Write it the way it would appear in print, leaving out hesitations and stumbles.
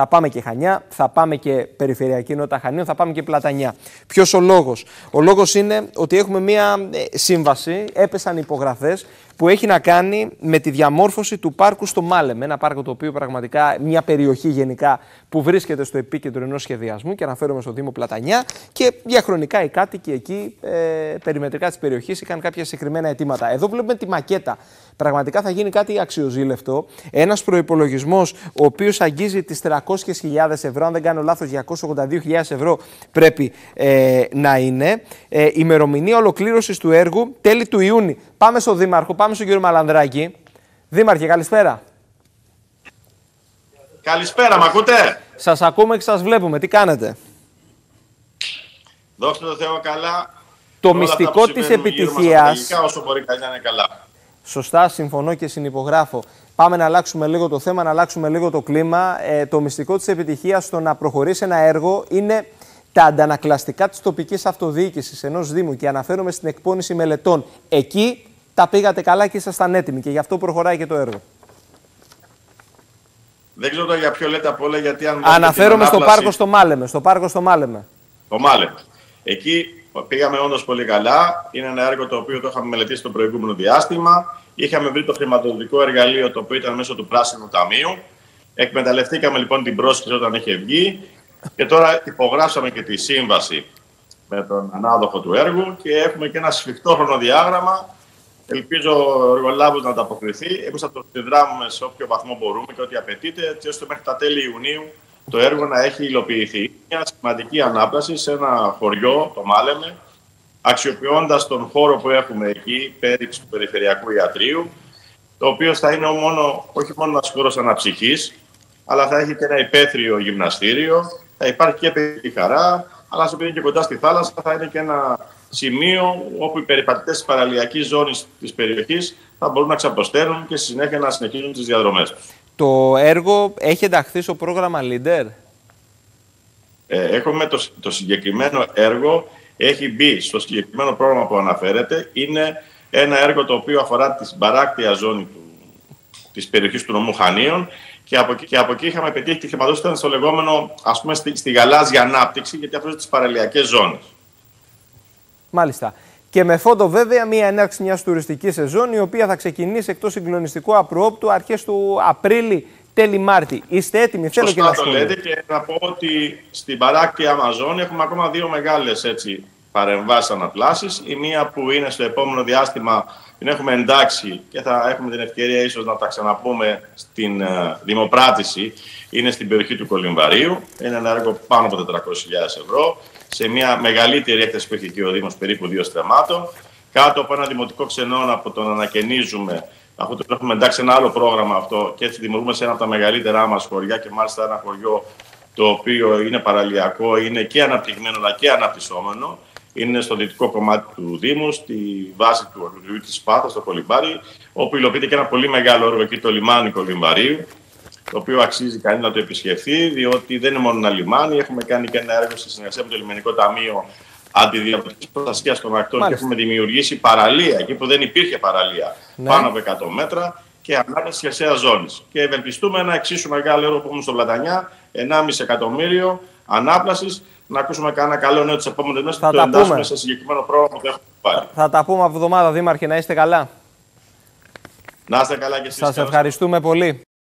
Θα πάμε και Χανιά, θα πάμε και Περιφερειακή Νότα Χανίων, θα πάμε και Πλατανιά. Ποιος ο λόγος? Ο λόγος είναι ότι έχουμε μία σύμβαση, έπεσαν υπογραφές, που έχει να κάνει με τη διαμόρφωση του πάρκου στο Μάλεμε. Ένα πάρκο το οποίο πραγματικά, μια περιοχή γενικά που βρίσκεται στο επίκεντρο ενός σχεδιασμού, και αναφέρομαι στο Δήμο Πλατανιά. Και διαχρονικά οι κάτοικοι εκεί, περιμετρικά της περιοχής, είχαν κάποια συγκεκριμένα αιτήματα. Εδώ βλέπουμε τη μακέτα. Πραγματικά θα γίνει κάτι αξιοζήλευτο. Ένας προϋπολογισμός ο οποίος αγγίζει τις 300.000 ευρώ, αν δεν κάνω λάθος, 282.000 ευρώ πρέπει να είναι. Ημερομηνία ολοκλήρωσης του έργου τέλη του Ιούνιου. Πάμε στον Δήμαρχο, πάμε στον κύριο Μαλανδράκη. Δήμαρχε, καλησπέρα. Καλησπέρα, μ' ακούτε? Σας ακούμε και σας βλέπουμε. Τι κάνετε? Δόξα τω Θεώ, καλά. Το μυστικό της επιτυχίας. Όσο μπορεί να είναι καλά. Σωστά, συμφωνώ και συνυπογράφω. Πάμε να αλλάξουμε λίγο το θέμα, να αλλάξουμε λίγο το κλίμα. Το μυστικό της επιτυχίας στο να προχωρήσει ένα έργο είναι τα αντανακλαστικά της τοπικής αυτοδιοίκησης ενός Δήμου, και αναφέρομαι στην εκπόνηση μελετών. Εκεί τα πήγατε καλά και ήσασταν έτοιμοι, και γι' αυτό προχωράει και το έργο. Δεν ξέρω για ποιο λέτε απ' όλα, γιατί αν... Αναφέρομαι στο πάρκο στο Μάλεμε. Το Μάλεμε. Εκεί πήγαμε όντως πολύ καλά. Είναι ένα έργο το οποίο το είχαμε μελετήσει το προηγούμενο διάστημα. Είχαμε βρει το χρηματοδοτικό εργαλείο, το οποίο ήταν μέσω του Πράσινου Ταμείου. Εκμεταλλευτήκαμε λοιπόν την πρόσκληση όταν είχε βγει. Και τώρα υπογράψαμε και τη σύμβαση με τον ανάδοχο του έργου και έχουμε και ένα σφιχτό χρονοδιάγραμμα. Ελπίζω ο εργολάβος να ανταποκριθεί. Εμείς θα το συνδράμουμε σε όποιο βαθμό μπορούμε και ό,τι απαιτείται, έτσι ώστε μέχρι τα τέλη Ιουνίου το έργο να έχει υλοποιηθεί. Μια σημαντική ανάπλαση σε ένα χωριό, το Μάλεμε, αξιοποιώντας τον χώρο που έχουμε εκεί, πέριξ του Περιφερειακού Ιατρίου, το οποίο θα είναι όχι μόνο ένας χώρος αναψυχής, αλλά θα έχει και ένα υπαίθριο γυμναστήριο, θα υπάρχει και παιδική χαρά, αλλά επειδή είναι και κοντά στη θάλασσα, θα είναι και ένα σημείο όπου οι περιπατητές της παραλιακής ζώνης της περιοχής θα μπορούν να ξαποσταίνουν και στη συνέχεια να συνεχίζουν τις διαδρομές τους. Το έργο έχει ενταχθεί στο πρόγραμμα Λίντερ. Έχουμε το συγκεκριμένο έργο, έχει μπει στο συγκεκριμένο πρόγραμμα που αναφέρεται. Είναι ένα έργο το οποίο αφορά την παράκτια ζώνη της περιοχής του νομού Χανίων. Και από εκεί είχαμε πετύχει τη χρηματοδότηση στο λεγόμενο, ας πούμε, στη γαλάζια ανάπτυξη, γιατί αφορούσε τις παραλιακές ζώνες. Μάλιστα. Και με φόντο, βέβαια, μια έναρξη μιας τουριστικής σεζόν, η οποία θα ξεκινήσει εκτός συγκλονιστικού απρόοπτου αρχές του Απρίλη, τέλη Μάρτη. Είστε έτοιμοι? Θέλω και να το λέτε. Και να πω ότι στην παράκτια Αμαζόνια έχουμε ακόμα δύο μεγάλες παρεμβάσεις, αναπλάσεις. Η μία που είναι στο επόμενο διάστημα, την έχουμε εντάξει και θα έχουμε την ευκαιρία ίσως να τα ξαναπούμε στην δημοπράτηση. Είναι στην περιοχή του Κολυμβαρίου. Είναι ένα έργο πάνω από 400.000 ευρώ. Σε μια μεγαλύτερη έκταση που έχει εκεί ο Δήμος, περίπου 2 στρεμμάτων. Κάτω από ένα δημοτικό ξενώνα που τον ανακαινίζουμε, αφού το έχουμε εντάξει ένα άλλο πρόγραμμα αυτό, και έτσι δημιουργούμε σε ένα από τα μεγαλύτερά μας χωριά, και μάλιστα ένα χωριό το οποίο είναι παραλιακό, είναι και αναπτυγμένο αλλά και αναπτυσσόμενο. Είναι στο δυτικό κομμάτι του Δήμου, στη βάση του Ορλιού της Σπάθας, στο Κολυμβάρι, όπου υλοποιείται και ένα πολύ μεγάλο έργο εκεί, το λιμάνι Κολυμβαρίου, το οποίο αξίζει κανείς να το επισκεφθεί, διότι δεν είναι μόνο ένα λιμάνι. Έχουμε κάνει και ένα έργο στη συνεργασία με το Λιμενικό Ταμείο Αντιδιαβατικής Προστασίας των Ακτών, και έχουμε δημιουργήσει παραλία εκεί που δεν υπήρχε παραλία, πάνω από 100 μέτρα, και ανάπτυξη χερσαία ζώνη. Και ευελπιστούμε ένα εξίσου μεγάλο έργο που έχουμε στο Πλατανιά, 1,5 εκατομμύριο ανάπλαση. Να ακούσουμε κανένα καλό νέο τις επόμενες μέρες, θα το εντάσσουμε σε συγκεκριμένο πρόγραμμα που έχουμε πάρει. Θα τα πούμε από εβδομάδα, Δήμαρχε, να είστε καλά. Να είστε καλά και εσείς. Σας ευχαριστούμε πολύ.